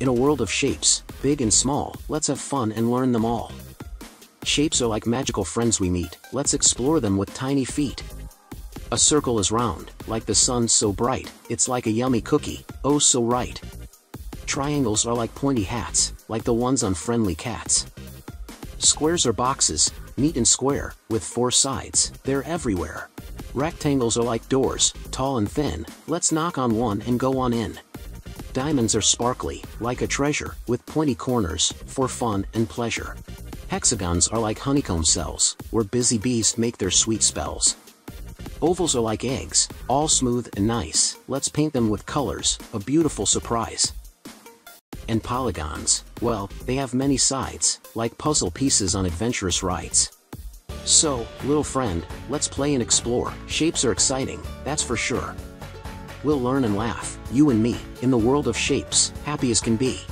In a world of shapes, big and small, let's have fun and learn them all. Shapes are like magical friends we meet, let's explore them with tiny feet. A circle is round, like the sun so bright, it's like a yummy cookie, oh so right. Triangles are like pointy hats, like the ones on Friendly Cats. Squares are boxes, neat and square, with four sides, they're everywhere. Rectangles are like doors, tall and thin, let's knock on one and go on in. Diamonds are sparkly, like a treasure, with pointy corners, for fun and pleasure. Hexagons are like honeycomb cells, where busy bees make their sweet spells. Ovals are like eggs, all smooth and nice, let's paint them with colors, a beautiful surprise. And polygons, well, they have many sides, like puzzle pieces on adventurous rides. So, little friend, let's play and explore, shapes are exciting, that's for sure. We'll learn and laugh, you and me, in the world of shapes, happy as can be.